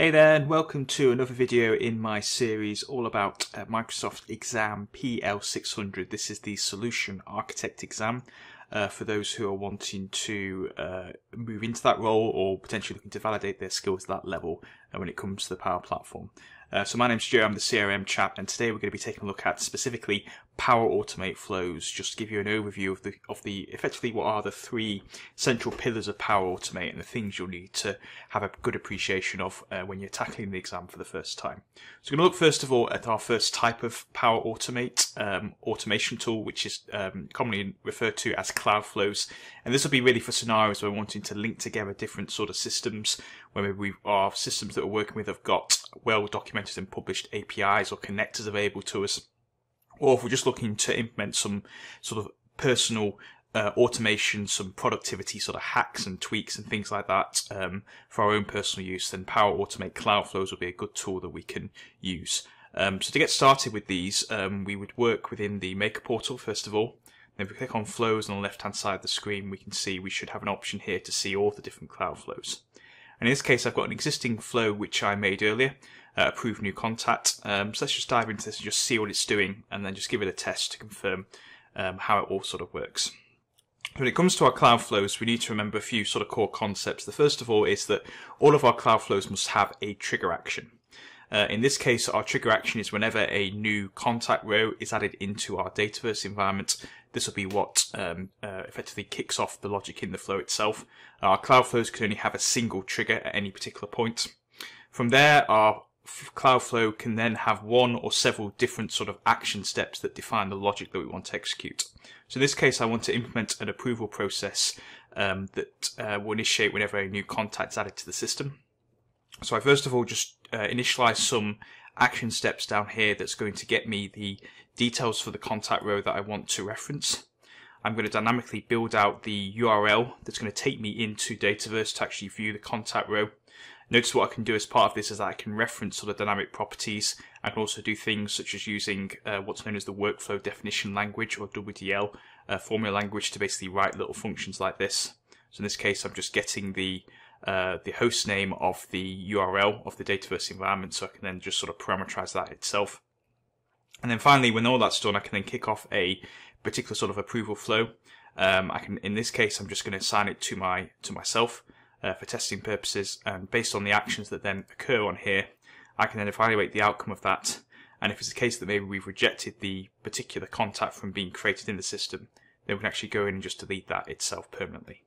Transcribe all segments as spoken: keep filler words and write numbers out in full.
Hey there and welcome to another video in my series all about uh, Microsoft exam P L six hundred. This is the Solution Architect exam uh, for those who are wanting to uh, move into that role or potentially looking to validate their skills at that level uh, when it comes to the Power Platform. Uh, so my name's Joe, I'm the C R M chap, and today we're going to be taking a look at specifically Power Automate flows, just to give you an overview of the of the effectively what are the three central pillars of Power Automate and the things you'll need to have a good appreciation of uh, when you're tackling the exam for the first time. So we're going to look first of all at our first type of Power Automate um, automation tool, which is um, commonly referred to as Cloud Flows, and this will be really for scenarios where we're wanting to link together different sort of systems, where maybe we our systems that we're working with have got well documented and published A P Is or connectors available to us, or if we're just looking to implement some sort of personal uh, automation, some productivity sort of hacks and tweaks and things like that um, for our own personal use, then Power Automate Cloud Flows will be a good tool that we can use. Um, so to get started with these, um, we would work within the Maker Portal first of all. Then if we click on Flows on the left hand side of the screen, we can see we should have an option here to see all the different Cloud Flows. And in this case I've got an existing flow which I made earlier, uh, approve new contact, um, so let's just dive into this and just see what it's doing and then just give it a test to confirm um, how it all sort of works. When it comes to our Cloud Flows, we need to remember a few sort of core concepts. The first of all is that all of our Cloud Flows must have a trigger action. Uh, in this case, our trigger action is whenever a new contact row is added into our Dataverse environment. This will be what um, uh, effectively kicks off the logic in the flow itself. Our Cloud Flows can only have a single trigger at any particular point. From there, our Cloud Flow can then have one or several different sort of action steps that define the logic that we want to execute. So in this case, I want to implement an approval process um, that uh, will initiate whenever a new contact is added to the system. So I first of all just uh, initialize some action steps down here that's going to get me the details for the contact row that I want to reference. I'm going to dynamically build out the U R L that's going to take me into Dataverse to actually view the contact row. Notice what I can do as part of this is that I can reference sort of dynamic properties. I can also do things such as using uh, what's known as the Workflow Definition Language, or W D L uh, formula language, to basically write little functions like this. So in this case I'm just getting the Uh, the host name of the U R L of the Dataverse environment, so I can then just sort of parameterize that itself. And then finally, when all that's done, I can then kick off a particular sort of approval flow. Um, I can, in this case, I'm just going to assign it to my to myself uh, for testing purposes. And based on the actions that then occur on here, I can then evaluate the outcome of that. And if it's the case that maybe we've rejected the particular contact from being created in the system, then we can actually go in and just delete that itself permanently.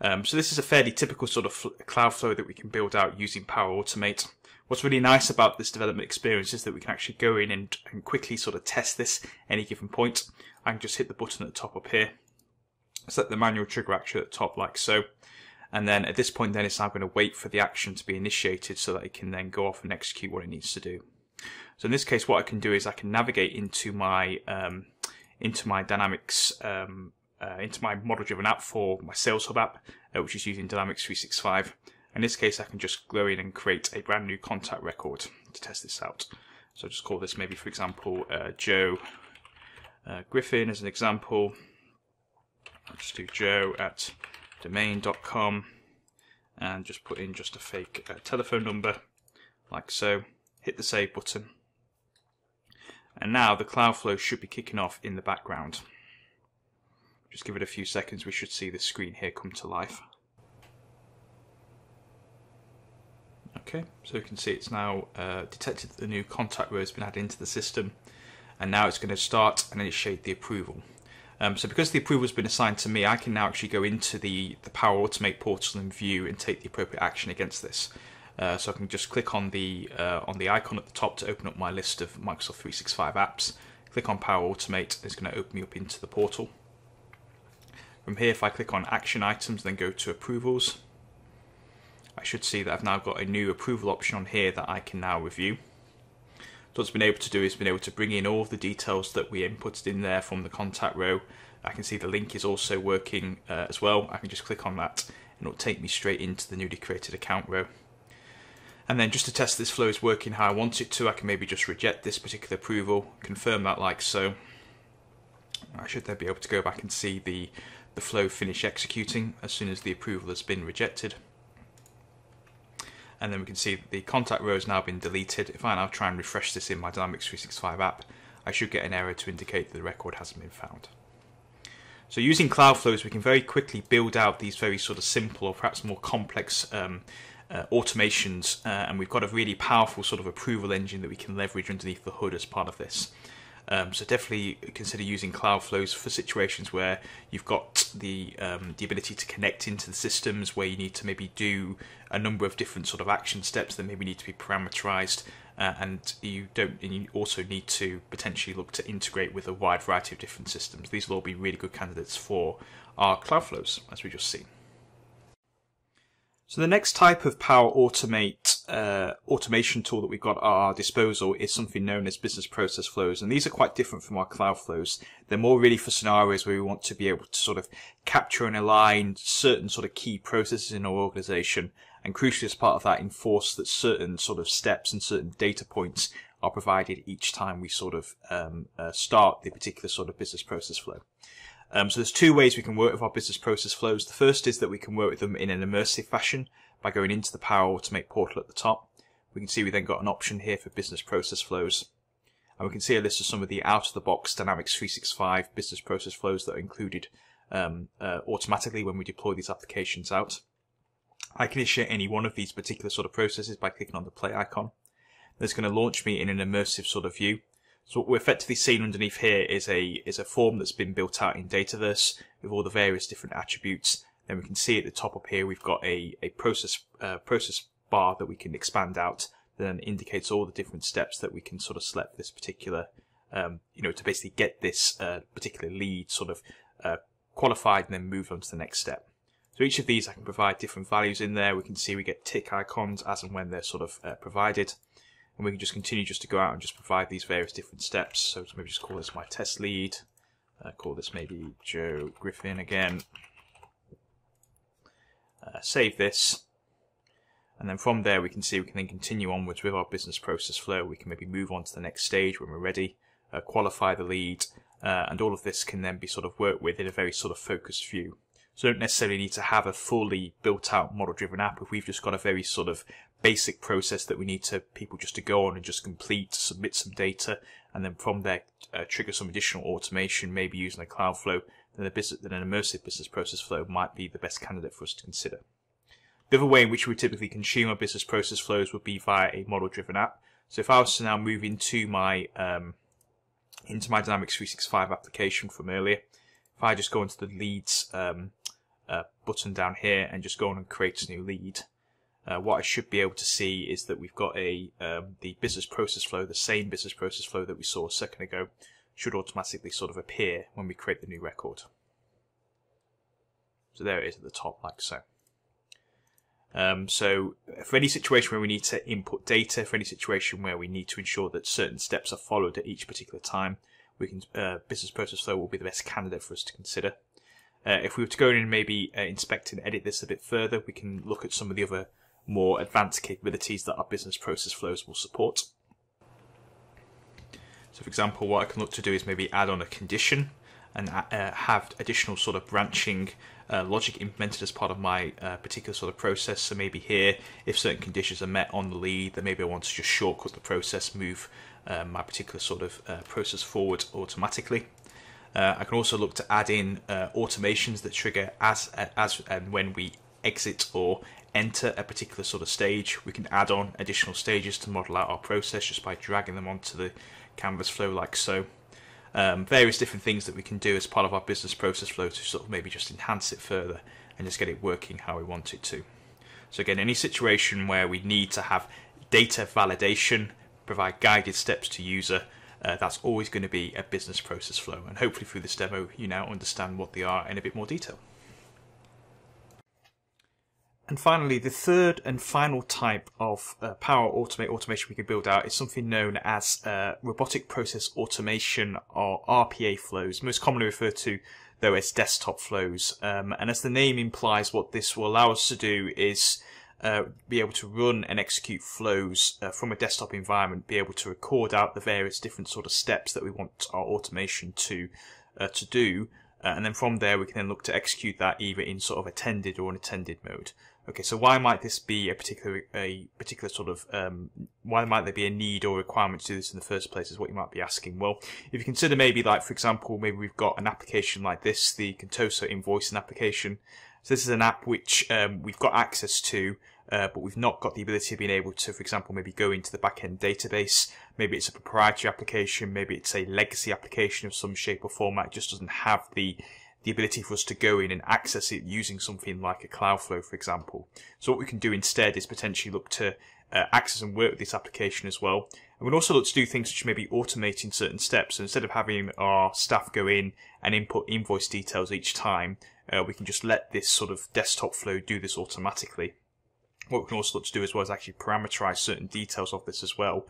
Um, so this is a fairly typical sort of Cloud Flow that we can build out using Power Automate. What's really nice about this development experience is that we can actually go in and, and quickly sort of test this at any given point. I can just hit the button at the top up here, set the manual trigger action at the top like so, and then at this point then it's now going to wait for the action to be initiated so that it can then go off and execute what it needs to do. So in this case what I can do is I can navigate into my, um, into my Dynamics um, Uh, into my model-driven app for my Sales Hub app, uh, which is using Dynamics three sixty-five. In this case, I can just go in and create a brand new contact record to test this out. So I'll just call this maybe, for example, uh, Joe uh, Griffin as an example. I'll just do Joe at domain dot com and just put in just a fake uh, telephone number, like so. Hit the save button, and now the Cloud Flow should be kicking off in the background. Just give it a few seconds, we should see the screen here come to life. Okay, so you can see it's now uh, detected that the new contact row has been added into the system, and now it's going to start and initiate the approval. Um, so because the approval has been assigned to me, I can now actually go into the, the Power Automate portal and view and take the appropriate action against this. Uh, so I can just click on the, uh, on the icon at the top to open up my list of Microsoft three sixty-five apps. Click on Power Automate, it's going to open me up into the portal. From here, if I click on Action Items, then go to Approvals, I should see that I've now got a new approval option on here that I can now review. So what it's been able to do is been able to bring in all of the details that we inputted in there from the contact row. I can see the link is also working uh, as well. I can just click on that and it'll take me straight into the newly created account row. And then just to test this flow is working how I want it to, I can maybe just reject this particular approval, confirm that like so. I should then be able to go back and see the the flow finish executing as soon as the approval has been rejected. and then we can see that the contact row has now been deleted. If I now try and refresh this in my Dynamics three sixty-five app, I should get an error to indicate that the record hasn't been found. So using Cloud Flows, we can very quickly build out these very sort of simple or perhaps more complex um, uh, automations, uh, and we've got a really powerful sort of approval engine that we can leverage underneath the hood as part of this. Um, so definitely consider using Cloud Flows for situations where you've got the um, the ability to connect into the systems, where you need to maybe do a number of different sort of action steps that maybe need to be parameterized, uh, and you don't. And you also need to potentially look to integrate with a wide variety of different systems. These will all be really good candidates for our Cloud Flows, as we just seen. So the next type of Power Automate uh, automation tool that we've got at our disposal is something known as Business Process Flows, and these are quite different from our Cloud Flows. They're more really for scenarios where we want to be able to sort of capture and align certain sort of key processes in our organization, and crucially as part of that enforce that certain sort of steps and certain data points are provided each time we sort of um, uh, start the particular sort of business process flow. Um, so there's two ways we can work with our business process flows. The first is that we can work with them in an immersive fashion by going into the Power Automate portal at the top. We can see we then got an option here for business process flows. And we can see a list of some of the out-of-the-box Dynamics three sixty-five business process flows that are included um, uh, automatically when we deploy these applications out. I can initiate any one of these particular sort of processes by clicking on the play icon. That's going to launch me in an immersive sort of view. So what we're effectively seeing underneath here is a is a form that's been built out in Dataverse with all the various different attributes. Then we can see at the top up here we've got a a process uh, process bar that we can expand out. Then indicates all the different steps that we can sort of select this particular, um, you know, to basically get this uh, particular lead sort of uh, qualified and then move on to the next step. So each of these I can provide different values in there. We can see we get tick icons as and when they're sort of uh, provided. And we can just continue just to go out and just provide these various different steps. So maybe just call this my test lead. Uh, call this maybe Joe Griffin again. Uh, save this. And then from there we can see we can then continue onwards with our business process flow. We can maybe move on to the next stage when we're ready. Uh, qualify the lead. Uh, and all of this can then be sort of worked with in a very sort of focused view. So don't necessarily need to have a fully built out model driven app if we've just got a very sort of basic process that we need to people just to go on and just complete, submit some data, and then from there uh, trigger some additional automation, maybe using a Cloud Flow, then, the business, then an immersive business process flow might be the best candidate for us to consider. The other way in which we typically consume our business process flows would be via a model driven app. So if I was to now move into my, um, into my Dynamics three sixty-five application from earlier, if I just go into the leads um, uh, button down here and just go on and create a new lead, uh, what I should be able to see is that we've got a um, the business process flow, the same business process flow that we saw a second ago, should automatically sort of appear when we create the new record. So there it is at the top, like so. Um, so for any situation where we need to input data, for any situation where we need to ensure that certain steps are followed at each particular time, we can uh, business process flow will be the best candidate for us to consider. Uh, if we were to go in and maybe uh, inspect and edit this a bit further, we can look at some of the other more advanced capabilities that our business process flows will support. So for example, what I can look to do is maybe add on a condition and uh, have additional sort of branching uh, logic implemented as part of my uh, particular sort of process. So maybe here, if certain conditions are met on the lead, then maybe I want to just shortcut the process, move uh, my particular sort of uh, process forward automatically. Uh, I can also look to add in uh, automations that trigger as, as and when we exit or enter a particular sort of stage. We can add on additional stages to model out our process just by dragging them onto the canvas flow like so. Um, various different things that we can do as part of our business process flow to sort of maybe just enhance it further and just get it working how we want it to. So again, any situation where we need to have data validation, provide guided steps to user, uh, that's always going to be a business process flow. And hopefully through this demo, you now understand what they are in a bit more detail. And finally, the third and final type of uh, Power Automate automation we can build out is something known as uh, Robotic Process Automation, or R P A Flows, most commonly referred to though as Desktop Flows. Um, and as the name implies, what this will allow us to do is uh, be able to run and execute flows uh, from a desktop environment, be able to record out the various different sort of steps that we want our automation to, uh, to do, Uh, and then from there, we can then look to execute that either in sort of attended or unattended mode. Okay, so why might this be a particular a particular sort of, um, why might there be a need or requirement to do this in the first place is what you might be asking. Well, if you consider maybe like, for example, maybe we've got an application like this, the Contoso Invoicing application. So this is an app which um, we've got access to, uh, but we've not got the ability of being able to, for example, maybe go into the back-end database. Maybe it's a proprietary application, maybe it's a legacy application of some shape or format. It just doesn't have the the ability for us to go in and access it using something like a Cloud Flow, for example. So what we can do instead is potentially look to uh, access and work with this application as well. And we'd also look to do things such as maybe automating certain steps. So instead of having our staff go in and input invoice details each time, uh, we can just let this sort of desktop flow do this automatically. What we can also look to do as well is actually parameterize certain details of this as well.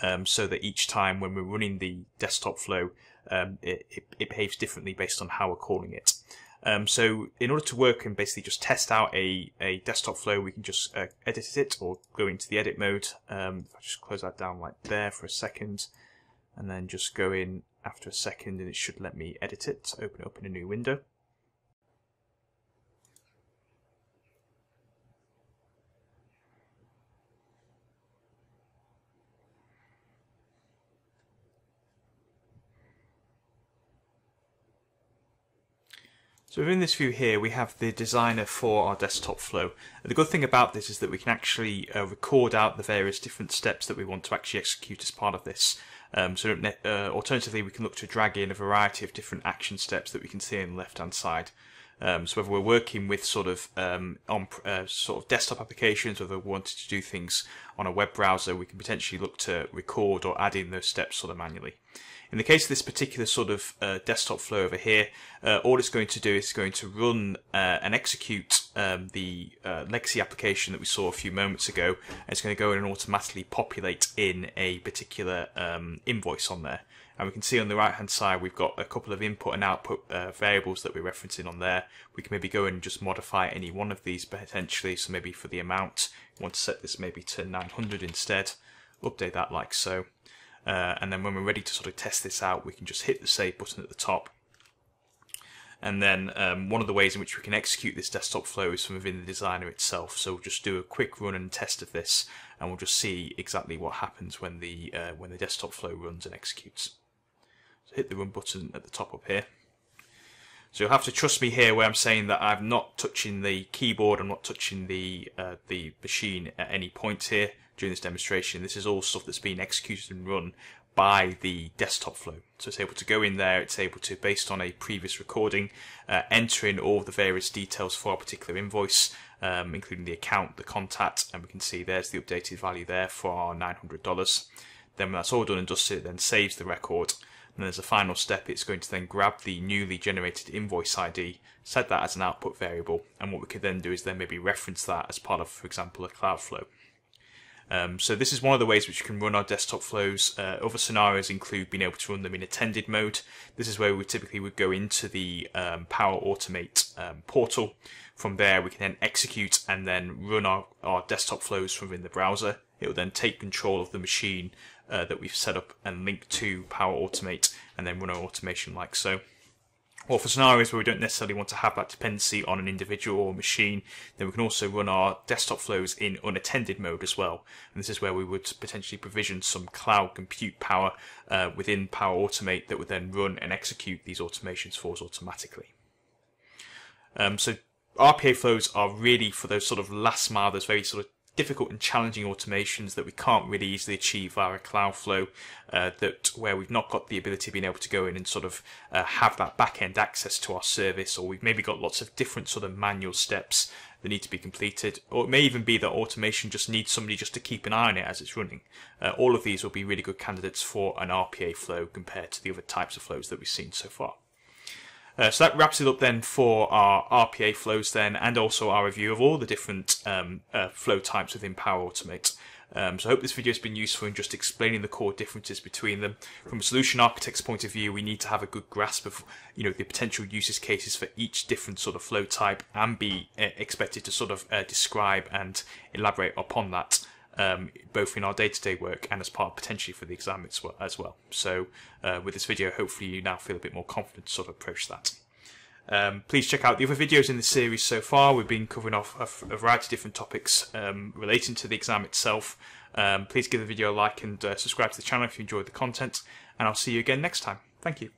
Um, so that each time when we're running the desktop flow, um, it, it, it behaves differently based on how we're calling it. Um, so in order to work and basically just test out a, a desktop flow, we can just uh, edit it or go into the edit mode. Um, if I just close that down like there for a second, and then just go in after a second, and it should let me edit it, open it up in a new window. So within this view here, we have the designer for our desktop flow. And the good thing about this is that we can actually uh, record out the various different steps that we want to actually execute as part of this. Um, so uh, alternatively, we can look to drag in a variety of different action steps that we can see on the left-hand side. Um, so whether we're working with sort of um, on uh, sort of desktop applications, whether we wanted to do things on a web browser, we can potentially look to record or add in those steps sort of manually. In the case of this particular sort of uh, desktop flow over here, uh, all it's going to do is going to run uh, and execute um, the uh, legacy application that we saw a few moments ago. And it's going to go in and automatically populate in a particular um, invoice on there. And we can see on the right hand side, we've got a couple of input and output uh, variables that we're referencing on there. We can maybe go and just modify any one of these potentially. So maybe for the amount, we want to set this maybe to nine hundred instead, update that like so. Uh, and then when we're ready to sort of test this out, we can just hit the save button at the top. And then um, one of the ways in which we can execute this desktop flow is from within the designer itself. So we'll just do a quick run and test of this, and we'll just see exactly what happens when the uh, when the desktop flow runs and executes. So hit the run button at the top up here. So you'll have to trust me here where I'm saying that I'm not touching the keyboard, I'm not touching the uh, the machine at any point here during this demonstration. This is all stuff that's been executed and run by the desktop flow. So it's able to go in there, it's able to, based on a previous recording, uh, enter in all the various details for a particular invoice, um, including the account, the contact, and we can see there's the updated value there for our nine hundred dollars. Then when that's all done and dusted, it then saves the record. And as a final step, it's going to then grab the newly generated invoice I D, set that as an output variable, and what we could then do is then maybe reference that as part of, for example, a Cloud Flow. Um, so this is one of the ways which we can run our desktop flows. Uh, other scenarios include being able to run them in attended mode. This is where we typically would go into the um, Power Automate um, portal. From there, we can then execute and then run our, our desktop flows from within the browser. It will then take control of the machine uh, that we've set up and link to Power Automate and then run our automation like so. Or for scenarios where we don't necessarily want to have that dependency on an individual or machine, then we can also run our desktop flows in unattended mode as well. And this is where we would potentially provision some cloud compute power uh, within Power Automate that would then run and execute these automations for us automatically. Um, so R P A flows are really for those sort of last mile, those very sort of difficult and challenging automations that we can't really easily achieve via Cloud Flow, uh, that where we've not got the ability of being able to go in and sort of uh, have that back-end access to our service, or we've maybe got lots of different sort of manual steps that need to be completed, or it may even be that automation just needs somebody just to keep an eye on it as it's running. Uh, all of these will be really good candidates for an R P A flow compared to the other types of flows that we've seen so far. Uh, so that wraps it up then for our R P A flows then, and also our review of all the different um, uh, flow types within Power Automate. Um, so I hope this video has been useful in just explaining the core differences between them. From a solution architect's point of view, we need to have a good grasp of you know the potential use cases for each different sort of flow type and be uh, expected to sort of uh, describe and elaborate upon that. Um, both in our day-to-day work and as part potentially for the exam as well. So uh, with this video, hopefully you now feel a bit more confident to sort of approach that. Um, please check out the other videos in this series so far. We've been covering off a, a variety of different topics um, relating to the exam itself. Um, please give the video a like and uh, subscribe to the channel if you enjoyed the content, and I'll see you again next time. Thank you.